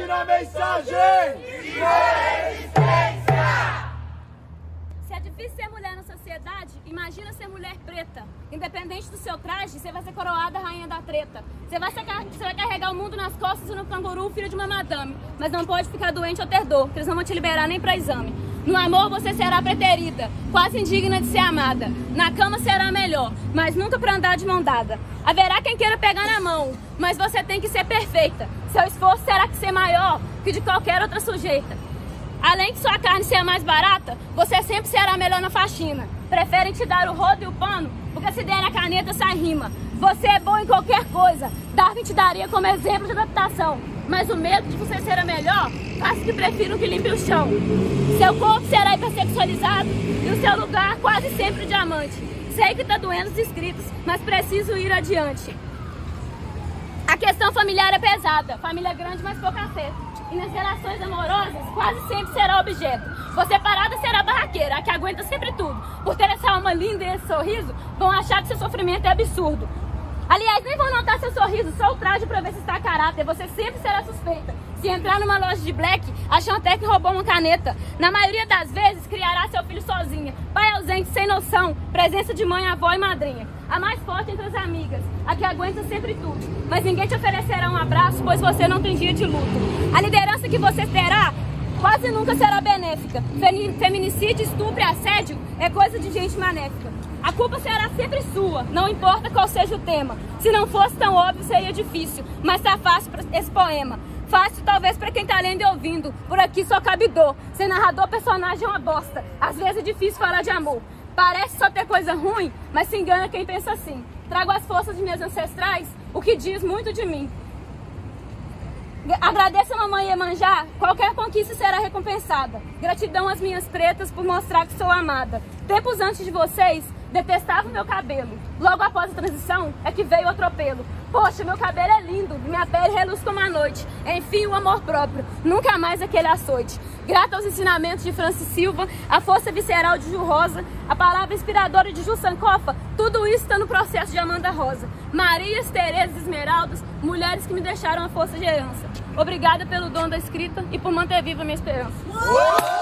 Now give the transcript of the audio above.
hoje na mensagem de resistência. Se é difícil ser mulher na sociedade, imagina ser mulher preta. Independente do seu traje, você vai ser coroada rainha da treta. Você vai carregar o mundo nas costas e no canguru, filho de uma madame. Mas não pode ficar doente ou ter dor, porque eles não vão te liberar nem para exame. No amor você será preterida, quase indigna de ser amada. Na cama será melhor, mas nunca pra andar de mão dada. Haverá quem queira pegar na mão, mas você tem que ser perfeita. Seu esforço terá que ser maior que de qualquer outra sujeita. Além de sua carne ser mais barata, você sempre será melhor na faxina. Preferem te dar o rodo e o pano, porque se der na caneta sai rima. Você é bom em qualquer coisa, Darwin te daria como exemplo de adaptação. Mas o medo de você ser a melhor faz que prefiram que limpe o chão. Seu corpo será hipersexualizado e o seu lugar quase sempre o diamante. Sei que tá doendo os inscritos, mas preciso ir adiante. A questão familiar é pesada, família grande, mas pouca fé. E nas relações amorosas quase sempre será objeto. Você parada será barraqueira, a que aguenta sempre tudo. Por ter essa alma linda e esse sorriso, vão achar que seu sofrimento é absurdo. Aliás, nem vão notar seu sorriso, só o traje pra ver se está a caráter. Você sempre será suspeita. Se entrar numa loja de black, acham até que roubou uma caneta. Na maioria das vezes, criará seu filho sozinha. Pai ausente, sem noção, presença de mãe, avó e madrinha. A mais forte entre as amigas, a que aguenta sempre tudo. Mas ninguém te oferecerá um abraço, pois você não tem dia de luto. A liderança que você terá quase nunca será benéfica. Feminicídio, estupro e assédio é coisa de gente maléfica. A culpa será sempre sua, não importa qual seja o tema. Se não fosse tão óbvio, seria difícil, mas tá fácil pra esse poema. Fácil talvez pra quem tá lendo e ouvindo, por aqui só cabe dor. Ser narrador, personagem é uma bosta, às vezes é difícil falar de amor. Parece só ter coisa ruim, mas se engana quem pensa assim. Trago as forças de minhas ancestrais, o que diz muito de mim. Agradeço a mamãe Emanjá, qualquer conquista será recompensada. Gratidão às minhas pretas por mostrar que sou amada. Tempos antes de vocês, detestava o meu cabelo. Logo após a transição, é que veio o atropelo. Poxa, meu cabelo é lindo, minha pele reluz como a noite. Enfim, o amor próprio, nunca mais aquele açoite. Grata aos ensinamentos de Francis Silva, a força visceral de Ju Rosa, a palavra inspiradora de Ju Sancofa, tudo isso está no processo de Amanda Rosa. Marias, Terezas, Esmeraldas, mulheres que me deixaram a força de herança. Obrigada pelo dom da escrita e por manter viva a minha esperança.